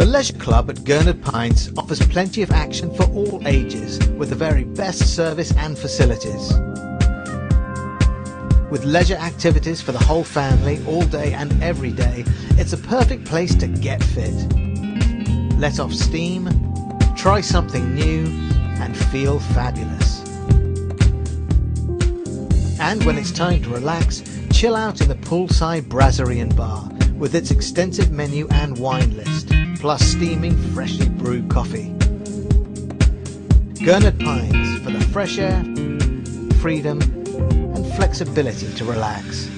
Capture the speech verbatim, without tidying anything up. The Leisure Club at Gurnard Pines offers plenty of action for all ages, with the very best service and facilities. With leisure activities for the whole family, all day and every day, it's a perfect place to get fit. Let off steam, try something new, and feel fabulous. And when it's time to relax, chill out in the Poolside Brasserie and Bar, with its extensive menu and wine list, plus steaming, freshly brewed coffee. Gurnard Pines, for the fresh air, freedom, and flexibility to relax.